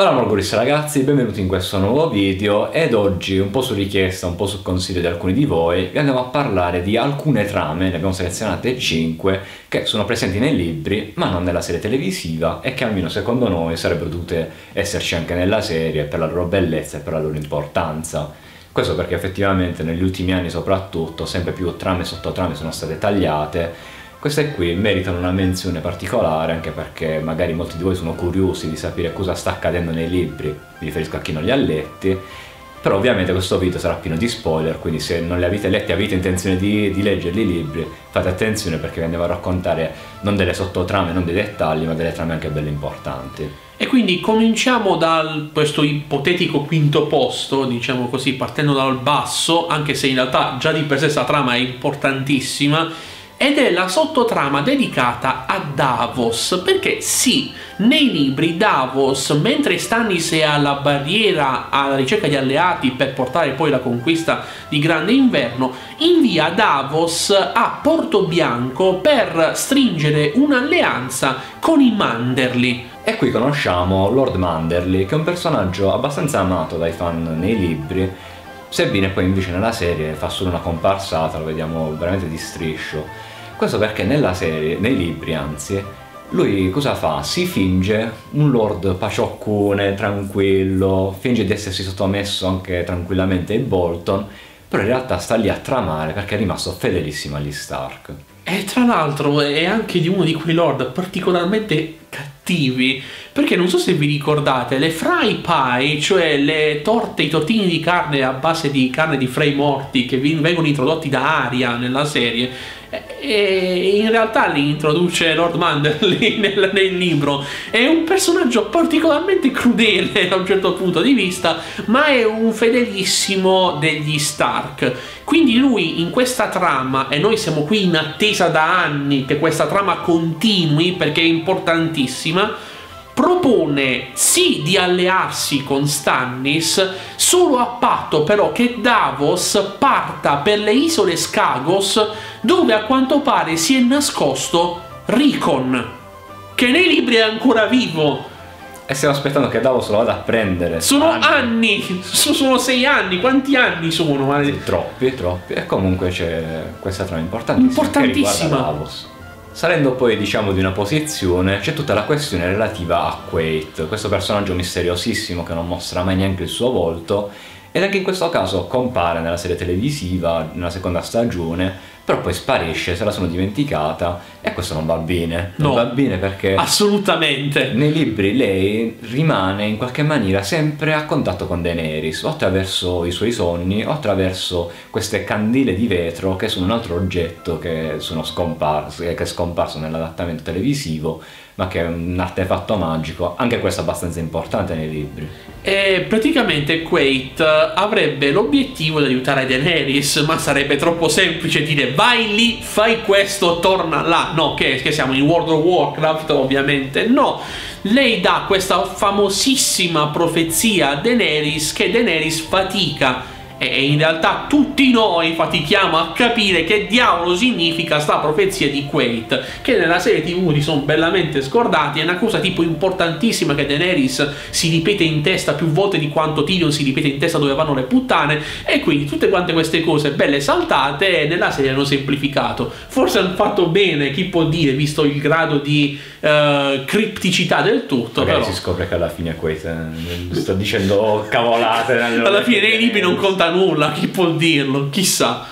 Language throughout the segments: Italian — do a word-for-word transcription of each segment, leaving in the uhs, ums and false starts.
Ciao Morgulis ragazzi, benvenuti in questo nuovo video ed oggi, un po' su richiesta, un po' su consiglio di alcuni di voi, vi andiamo a parlare di alcune trame, ne abbiamo selezionate cinque, che sono presenti nei libri ma non nella serie televisiva e che almeno secondo noi sarebbero dovute esserci anche nella serie per la loro bellezza e per la loro importanza. Questo perché effettivamente negli ultimi anni soprattutto sempre più trame e sottotrame sono state tagliate. Queste qui meritano una menzione particolare anche perché magari molti di voi sono curiosi di sapere cosa sta accadendo nei libri, mi riferisco a chi non li ha letti, però ovviamente questo video sarà pieno di spoiler, quindi se non li avete letti e avete intenzione di, di leggerli i libri, fate attenzione perché vi andiamo a raccontare non delle sottotrame, non dei dettagli, ma delle trame anche belle importanti. E quindi cominciamo da questo ipotetico quinto posto, diciamo così, partendo dal basso, anche se in realtà già di per sé questa trama è importantissima, ed è la sottotrama dedicata a Davos, perché sì, nei libri Davos, mentre Stannis è alla barriera alla ricerca di alleati per portare poi la conquista di Grande Inverno, invia Davos a Porto Bianco per stringere un'alleanza con i Manderly. E qui conosciamo Lord Manderly, che è un personaggio abbastanza amato dai fan nei libri, sebbene poi invece nella serie fa solo una comparsata, lo vediamo veramente di striscio. Questo perché nella serie, nei libri anzi, lui cosa fa? Si finge un lord pacioccone, tranquillo, finge di essersi sottomesso anche tranquillamente ai Bolton, però in realtà sta lì a tramare perché è rimasto fedelissimo agli Stark. E tra l'altro è anche di uno di quei lord particolarmente cattivi, perché non so se vi ricordate le fry pie, cioè le torte, i tortini di carne a base di carne di Frey morti che vengono introdotti da Arya nella serie, e in realtà li introduce Lord Manderly nel, nel libro. È un personaggio particolarmente crudele da un certo punto di vista, ma è un fedelissimo degli Stark. Quindi lui in questa trama, e noi siamo qui in attesa da anni che questa trama continui perché è importantissima, propone sì di allearsi con Stannis, solo a patto però che Davos parta per le isole Skagos, dove a quanto pare si è nascosto Rickon, che nei libri è ancora vivo. E stiamo aspettando che Davos lo vada a prendere. Sono anni, anni. Sono sei anni, quanti anni sono? Sì, troppi, troppi. E comunque c'è questa trama importantissima, importantissima che riguarda Davos. Salendo poi diciamo di una posizione c'è tutta la questione relativa a Quaithe, questo personaggio misteriosissimo che non mostra mai neanche il suo volto, ed anche in questo caso compare nella serie televisiva nella seconda stagione, però poi sparisce, se la sono dimenticata, e questo non va bene. Non no, va bene perché assolutamente nei libri lei rimane in qualche maniera sempre a contatto con Daenerys, o attraverso i suoi sogni o attraverso queste candele di vetro che sono un altro oggetto che, sono scomparso, che è scomparso nell'adattamento televisivo, ma che è un artefatto magico, anche questo abbastanza importante nei libri. E praticamente Quaithe avrebbe l'obiettivo di aiutare Daenerys, ma sarebbe troppo semplice dire vai lì, fai questo, torna là. No, che, che siamo in World of Warcraft, ovviamente no. Lei dà questa famosissima profezia a Daenerys, che Daenerys fatica, e in realtà tutti noi fatichiamo a capire che diavolo significa sta profezia di Quaithe, che nella serie tv ti sono bellamente scordati. È una cosa tipo importantissima che Daenerys si ripete in testa più volte di quanto Tyrion si ripete in testa dove vanno le puttane, e quindi tutte quante queste cose belle saltate nella serie hanno semplificato. Forse hanno fatto bene, chi può dire, visto il grado di uh, cripticità del tutto. Magari però si scopre che alla fine Quaithe sta dicendo cavolate alla fine nei libri non conta nulla, chi può dirlo, chissà.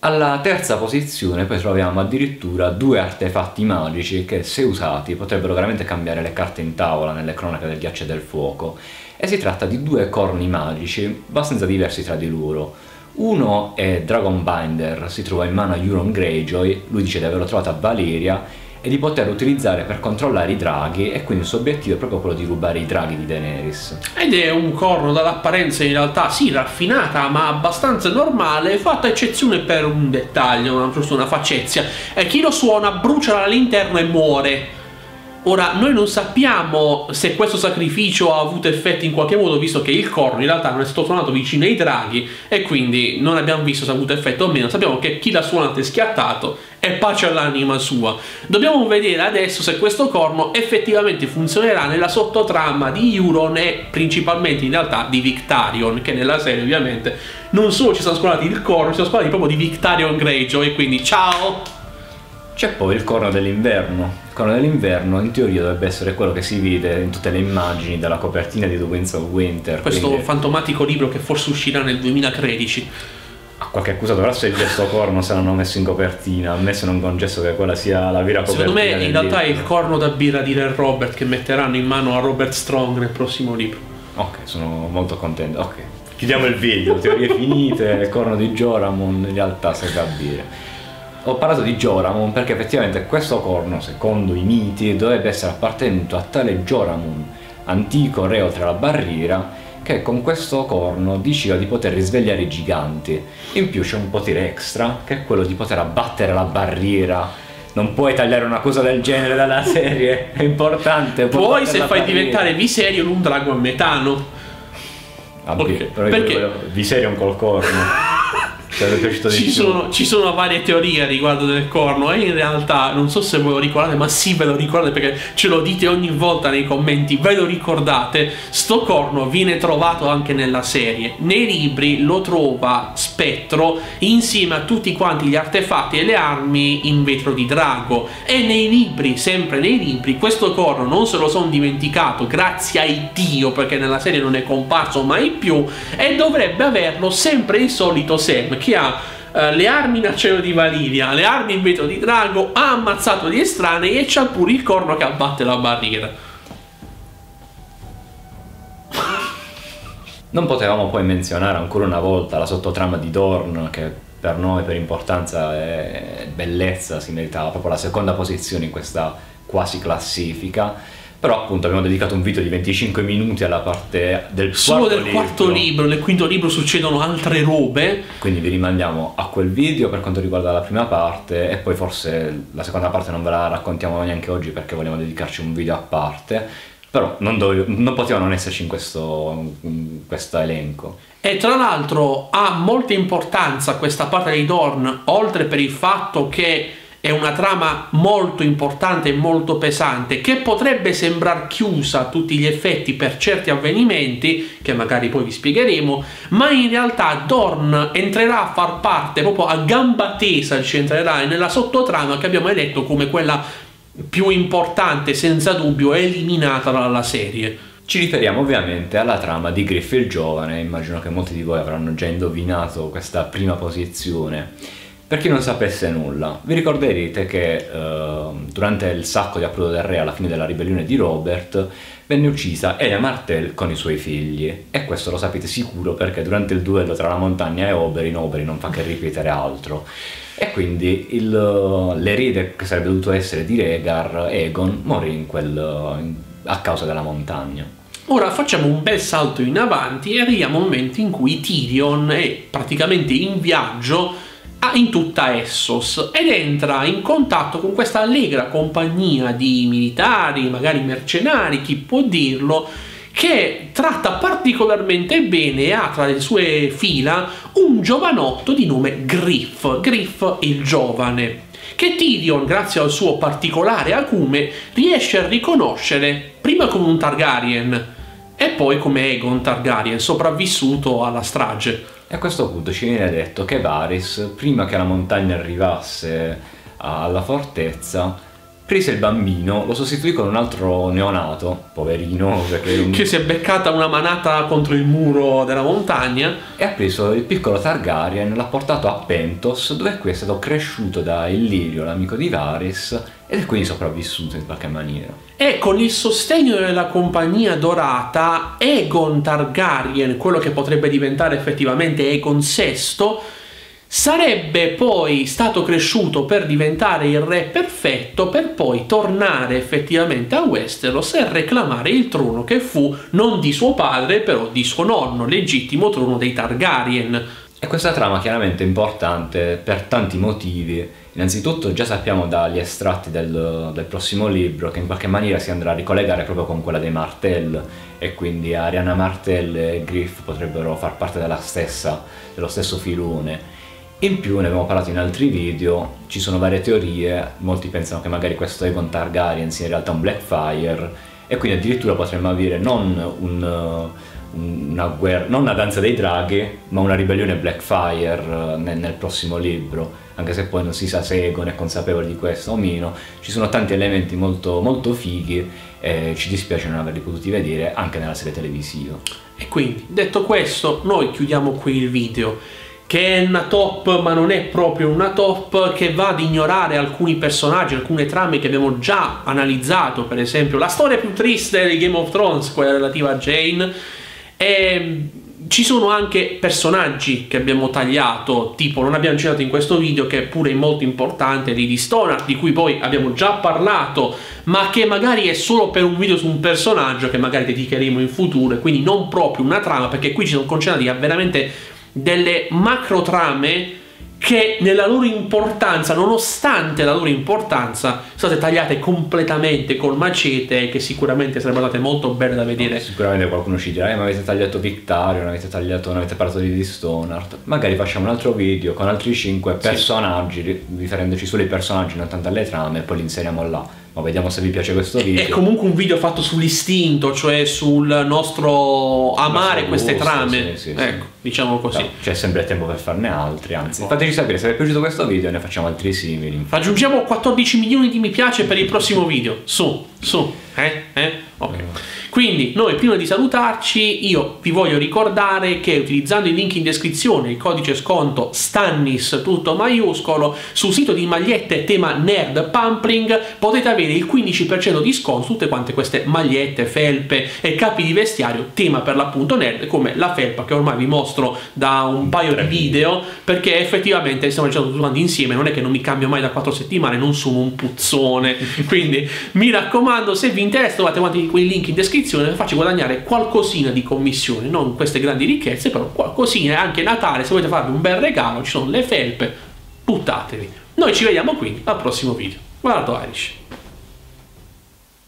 Alla terza posizione poi troviamo addirittura due artefatti magici che, se usati, potrebbero veramente cambiare le carte in tavola nelle cronache del ghiaccio e del fuoco, e si tratta di due corni magici abbastanza diversi tra di loro. Uno è Dragonbinder, si trova in mano a Euron Greyjoy, lui dice di averlo trovato a Valeria e di poterlo utilizzare per controllare i draghi, e quindi il suo obiettivo è proprio quello di rubare i draghi di Daenerys. Ed è un corno dall'apparenza in realtà sì raffinata ma abbastanza normale, fatta eccezione per un dettaglio, giusto una facezia, e chi lo suona brucia all'interno e muore. Ora, noi non sappiamo se questo sacrificio ha avuto effetti in qualche modo, visto che il corno in realtà non è stato suonato vicino ai draghi, e quindi non abbiamo visto se ha avuto effetto o meno. Sappiamo che chi l'ha suonato è schiattato e pace all'anima sua. Dobbiamo vedere adesso se questo corno effettivamente funzionerà nella sottotrama di Euron e principalmente in realtà di Victarion, che nella serie ovviamente non solo ci sono scolati il corno, ci sono scolati proprio di Victarion Greyjoy, e quindi ciao! C'è poi il Corno dell'Inverno. Il Corno dell'Inverno in teoria dovrebbe essere quello che si vede in tutte le immagini dalla copertina di The Winds of Winter, questo quindi... fantomatico libro che forse uscirà nel duemilatredici. A qualche accusa dovrà scegliere sto corno se non l'ho messo in copertina, a me se non concesso che quella sia la vera copertina. Secondo me in libro. Realtà è il corno da birra di Red Robert che metteranno in mano a Robert Strong nel prossimo libro. Ok, sono molto contento. Ok, chiudiamo il video, teorie finite. Il corno di Joramon in realtà serve a birra. Ho parlato di Joramon perché effettivamente questo corno, secondo i miti, dovrebbe essere appartenuto a tale Joramon, antico re oltre la barriera, che con questo corno diceva di poter risvegliare i giganti. In più c'è un potere extra, che è quello di poter abbattere la barriera. Non puoi tagliare una cosa del genere dalla serie, è importante. Poi se fai barriera. diventare Viserion un drago a metano. Vabbè, okay. Però perché? Viserion col corno. Ci sono, ci sono varie teorie riguardo del corno, e in realtà non so se ve lo ricordate, ma sì, ve lo ricordate perché ce lo dite ogni volta nei commenti, ve lo ricordate. Sto corno viene trovato anche nella serie, nei libri lo trova Spettro insieme a tutti quanti gli artefatti e le armi in vetro di drago, e nei libri, sempre nei libri, questo corno non se lo sono dimenticato, grazie ai Dio, perché nella serie non è comparso mai più, e dovrebbe averlo sempre il solito Sam, che ha eh, le armi in acciaio di Valyria, le armi in vetro di drago, ha ammazzato gli estranei e c'ha pure il corno che abbatte la barriera. Non potevamo poi menzionare ancora una volta la sottotrama di Dorne, che per noi, per importanza e bellezza, si meritava proprio la seconda posizione in questa quasi classifica. Però appunto abbiamo dedicato un video di venticinque minuti alla parte del solo quarto del libro. quarto libro, nel quinto libro succedono altre robe. Quindi vi rimandiamo a quel video per quanto riguarda la prima parte, e poi forse la seconda parte non ve la raccontiamo neanche oggi perché vogliamo dedicarci un video a parte. Però non, dovevo, non poteva non esserci in questo, in questo elenco. E tra l'altro ha molta importanza questa parte di Dorne, oltre per il fatto che è una trama molto importante e molto pesante, che potrebbe sembrar chiusa a tutti gli effetti per certi avvenimenti, che magari poi vi spiegheremo, ma in realtà Dorne entrerà a far parte, proprio a gamba tesa ci entrerà, nella sottotrama che abbiamo eletto come quella più importante, senza dubbio, eliminata dalla serie. Ci riferiamo ovviamente alla trama di Griff il Giovane, immagino che molti di voi avranno già indovinato questa prima posizione. Per chi non sapesse nulla, vi ricorderete che eh, durante il sacco di Approdo del Re alla fine della ribellione di Robert venne uccisa Elia Martell con i suoi figli, e questo lo sapete sicuro perché durante il duello tra la Montagna e Oberyn, Oberyn non fa che ripetere altro, e quindi l'erede che sarebbe dovuto essere di Rhaegar, Aegon, morì in quel, in, a causa della Montagna. Ora facciamo un bel salto in avanti e arriviamo al momento in cui Tyrion è praticamente in viaggio in tutta Essos ed entra in contatto con questa allegra compagnia di militari, magari mercenari, chi può dirlo, che tratta particolarmente bene e ha tra le sue fila un giovanotto di nome Griff, Griff il Giovane, che Tyrion, grazie al suo particolare acume, riesce a riconoscere prima come un Targaryen e poi come Aegon Targaryen, sopravvissuto alla strage. E a questo punto ci viene detto che Varys, prima che la Montagna arrivasse alla fortezza, prese il bambino, lo sostituì con un altro neonato, poverino, perché un... che si è beccata una manata contro il muro della Montagna, e ha preso il piccolo Targaryen, l'ha portato a Pentos, dove qui è stato cresciuto da Illyrio, l'amico di Varys, ed è quindi sopravvissuto in qualche maniera. E con il sostegno della compagnia dorata, Aegon Targaryen, quello che potrebbe diventare effettivamente Aegon sesto, sarebbe poi stato cresciuto per diventare il re perfetto, per poi tornare effettivamente a Westeros e reclamare il trono che fu non di suo padre, però di suo nonno, legittimo trono dei Targaryen. E questa trama chiaramente è importante per tanti motivi, Innanzitutto già sappiamo dagli estratti del, del prossimo libro che in qualche maniera si andrà a ricollegare proprio con quella dei Martell, e quindi Arya Martell e Griff potrebbero far parte della stessa, dello stesso filone. In più, ne abbiamo parlato in altri video, ci sono varie teorie, molti pensano che magari questo Aegon Targaryen sia in realtà un Blackfire, e quindi addirittura potremmo avere non un, una guerra, non una danza dei draghi, ma una ribellione Blackfire nel, nel prossimo libro, anche se poi non si sa se Aegon è consapevole di questo o meno. Ci sono tanti elementi molto, molto fighi, e ci dispiace non averli potuti vedere anche nella serie televisiva. E quindi, detto questo, noi chiudiamo qui il video, che è una top ma non è proprio una top, che va ad ignorare alcuni personaggi, alcune trame che abbiamo già analizzato, per esempio la storia più triste di Game of Thrones, quella relativa a Jane, e ci sono anche personaggi che abbiamo tagliato, tipo non abbiamo citato in questo video, che è pure molto importante, di Stoner, di cui poi abbiamo già parlato, ma che magari è solo per un video su un personaggio che magari dedicheremo in futuro, e quindi non proprio una trama, perché qui ci sono concentrati a veramente delle macro trame che nella loro importanza, nonostante la loro importanza, sono state tagliate completamente col macete, che sicuramente sarebbero state molto belle da vedere. Sicuramente qualcuno ci dirà: eh, ma avete tagliato Victarion, avete tagliato, non avete parlato di Stoneheart. Magari facciamo un altro video con altri cinque personaggi, sì, riferendoci solo ai personaggi, non tanto alle trame, e poi li inseriamo là. Ma vediamo se vi piace questo video. È comunque un video fatto sull'istinto, cioè sul nostro amare queste trame. Sì, sì, ecco, sì, diciamo così. C'è sempre tempo per farne altri, anzi. Fateci sapere se vi è piaciuto questo video e ne facciamo altri simili. Raggiungiamo quattordici milioni di mi piace per il prossimo video. Su, su. Eh? Eh? Ok. Quindi noi, prima di salutarci, io vi voglio ricordare che utilizzando i link in descrizione, il codice sconto Stannis tutto maiuscolo sul sito di magliette tema Nerd Pampering, potete avere il quindici per cento di sconto su tutte quante queste magliette, felpe e capi di vestiario tema per l'appunto nerd, come la felpa che ormai vi mostro da un paio di video, perché effettivamente stiamo dicendo tutti quanti insieme, non è che non mi cambio mai da quattro settimane, non sono un puzzone. Quindi mi raccomando, se vi interessa trovate quanti quei link in descrizione, faccio guadagnare qualcosina di commissione, non queste grandi ricchezze, però qualcosina. Anche Natale, se volete farvi un bel regalo, ci sono le felpe, buttatevi. Noi ci vediamo quindi al prossimo video. Guarda Irish.